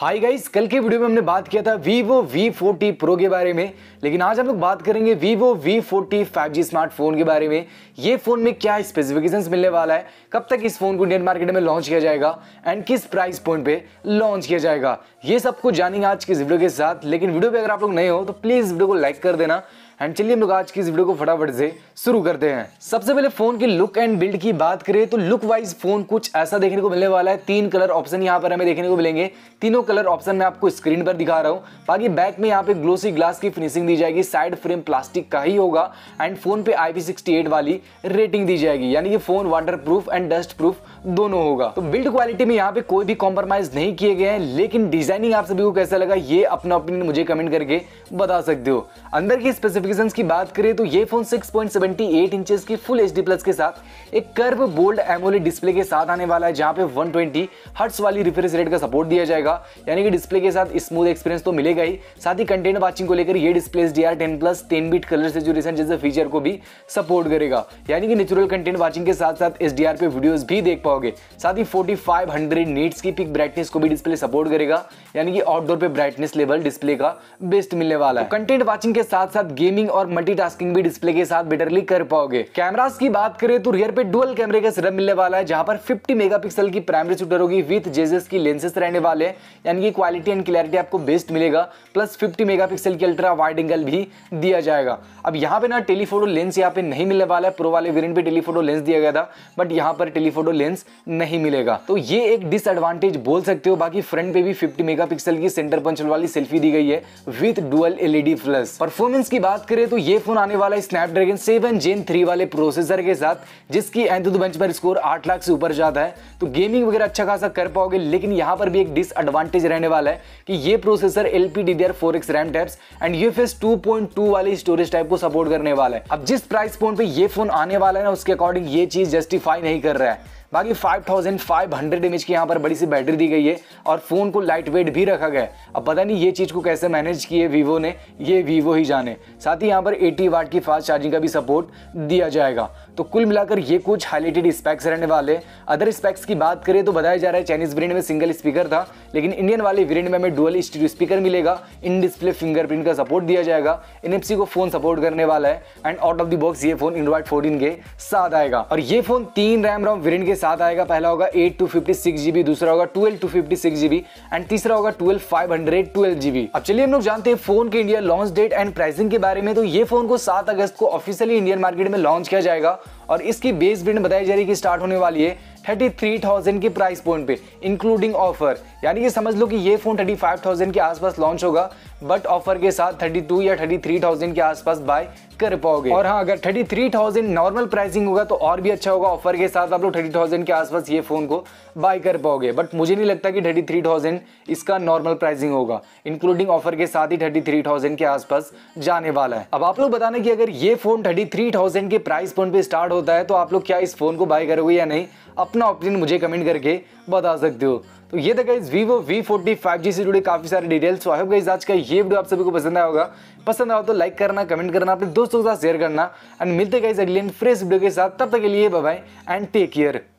Hi guys, कल के video में हमने बात किया था Vivo V40 Pro के बारे में, लेकिन आज हम लोग बात करेंगे Vivo V40 5G स्मार्टफोन के बारे में। ये फ़ोन में क्या स्पेसिफिकेशंस मिलने वाला है, कब तक इस फ़ोन को इंडियन मार्केट में लॉन्च किया जाएगा एंड किस प्राइस पॉइंट पे लॉन्च किया जाएगा, ये सब कुछ जानेंगे आज की इस वीडियो के साथ। लेकिन वीडियो पर अगर आप लोग नए हो तो प्लीज़ वीडियो को लाइक कर देना एंड चलिए हम लोग आज की इस वीडियो को फटाफट से शुरू करते हैं। सबसे पहले फ़ोन की लुक एंड बिल्ड की बात करें तो लुक वाइज फ़ोन कुछ ऐसा देखने को मिलने वाला है। तीन कलर ऑप्शन यहाँ पर हमें देखने को मिलेंगे, तीनों कलर ऑप्शन मैं आपको स्क्रीन पर दिखा रहा हूँ। बाकी बैक में यहाँ पे ग्लोसी ग्लास की फिनिशिंग दी जाएगी, साइड फ्रेम प्लास्टिक का ही होगा एंड फ़ोन पे IP68 वाली रेटिंग दी जाएगी, यानी कि phone water proof and dust proof दोनों होगा। तो बिल्ड क्वालिटी में यहाँ पे कोई भी कॉम्प्रोमाइज़ नहीं किए गए हैं। लेकिन डिज़ाइनिंग आप सभी को कैसा लगा ये अपना ओपिनियन मुझे कमेंट करके बता सकते हो। अंदर की स्पेसिफिकेशंस की बात करें तो ये फ़ोन 6.78 इंचेस की फुल HD प्लस के साथ एक कर्व बोल्ड एमोलेड डिस्प्ले के साथ आने वाला है, जहाँ पे 120 हर्ट्ज वाली रिफ्रेश रेट का सपोर्ट दिया जाएगा, यानी कि डिस्प्ले के साथ स्मूथ एक्सपीरियंस तो मिलेगा ही, साथ ही कंटेंट वाचिंग को लेकर ये display HDR10+ 10-bit colour saturation जैसे फीचर को भी सपोर्ट करेगा, यानी कि नेचुरल कंटेंट वाचिंग के साथ साथ HDR पे वीडियोस भी देख पाओगे। साथ ही 4500 नीट्स की पिक ब्राइटनेस को भी डिस्प्ले सपोर्ट करेगा, यानी कि आउटडोर पे ब्राइटनेस लेवल डिस्प्ले का बेस्ट मिलने वाला है। तो कंटेंट वाचिंग के साथ साथ गेमिंग और मल्टीटास्किंग भी डिस्प्ले के साथ बेटरली कर पाओगे। कैमरास की बात करें तो रियर पे डुअल कैमरे का सेटअप मिलने वाला है, जहां पर 50 मेगापिक्सल की प्राइमरी शूटर होगी विद जेजेस की लेंसेस रहने वाले हैं, यानी कि क्वालिटी एंड क्लैरिटी आपको बेस्ट मिलेगा। प्लस 50 मेगापिक्सल की अल्ट्रा वाइड एंगल भी दिया जाएगा। अब यहाँ पे ना टेलीफोटो लेंस यहाँ पे नहीं मिलने वाला है, प्रो वाले वेरिएंट पे टेलीफोटो लेंस दिया गया था बट यहाँ पर टेलीफोटो लेंस नहीं मिलेगा, तो ये एक डिसएडवांटेज बोल सकते हो। बाकी फ्रंट पे भी 50 मेगापिक्सल की सेंटर पंच वाली सेल्फी दी गई है with dual LED flash. Performance की बात करें तो ये फोन आने वाला है स्नैपड्रैगन 7 Gen 3 वाले प्रोसेसर के साथ, जिसकी एंतुदु बेंच पर स्कोर 8 लाख से ऊपर जाता है, तो गेमिंग वगैरह अच्छा खासा कर पाओगे। लेकिन यहाँ पर भी एक डिसएडवांटेज रहने वाला है कि ये processor LPDDR4X RAM types and UFS 2.2 वाली स्टोरेज टाइप को सपोर्ट करने वाला है। अब जिस प्राइस पॉइंट पे ये फोन आने वाला है ना, उसके अकॉर्डिंग ये चीज जस्टिफाई नहीं कर रहा है। बाकी 5500 mAh की यहाँ पर बड़ी सी बैटरी दी गई है और फ़ोन को लाइट वेट भी रखा गया है। अब पता नहीं ये चीज़ को कैसे मैनेज किए Vivo ने, ये Vivo ही जाने। साथ ही यहाँ पर 80 वाट की फास्ट चार्जिंग का भी सपोर्ट दिया जाएगा। तो कुल मिलाकर ये कुछ हाईलाइटेड स्पेक्स रहने वाले। अदर स्पेक्स की बात करें तो बताया जा रहा है चाइनीज़ वेरिएंट में सिंगल स्पीकर था, लेकिन इंडियन वाले वेरिएंट में हमें डुअल स्टीरियो स्पीकर मिलेगा, इन डिस्प्ले फिंगरप्रिंट का सपोर्ट दिया जाएगा, NFC को फ़ोन सपोर्ट करने वाला है and out of the box ये फ़ोन एंड्रॉइड 14 के साथ आएगा। और ये फ़ोन 3 RAM वेरिएंट के साथ आएगा, पहला होगा 8 256 GB, दूसरा होगा 12 256 GB एंड तीसरा होगा 12 512 GB। अब चलिए हम लोग जानते हैं फोन के India launch date and pricing के बारे में। तो ये फोन को 7 अगस्त को ऑफिशियली इंडियन मार्केट में लॉन्च किया जाएगा और इसकी बेस वेरिएंट बताई जा रही है कि स्टार्ट होने वाली है 33,000 के प्राइस पॉइंट पे इंक्लूडिंग ऑफर, यानी कि समझ लो कि ये फ़ोन 35,000 के आसपास लॉन्च होगा बट ऑफर के साथ 32 या 33,000 के आसपास बाय कर पाओगे। और हाँ, अगर 33,000 नॉर्मल प्राइसिंग होगा तो और भी अच्छा होगा, ऑफर के साथ आप लोग 30,000 के आसपास ये फ़ोन को बाय कर पाओगे। बट मुझे नहीं लगता कि 33,000 इसका नॉर्मल प्राइसिंग होगा, इंक्लूडिंग ऑफर के साथ ही 33,000 के आसपास जाने वाला है। अब आप लोग बताना कि अगर ये फ़ोन 33,000 के प्राइस पॉइंट पर स्टार्ट होता है तो आप लोग क्या इस फ़ोन को बाय करोगे या नहीं, अपना ओपिनियन मुझे कमेंट करके बता सकते हो। तो ये था गाइस Vivo V40 5G से जुड़े काफ़ी सारे डिटेल्स। आई होप गाइस आज का ये वीडियो आप सभी को पसंद आया होगा, पसंद आया तो लाइक करना, कमेंट करना, अपने दोस्तों के साथ शेयर करना एंड मिलते गाइस अगले फ्रेश वीडियो के साथ। तब तक के लिए bye bye and take care.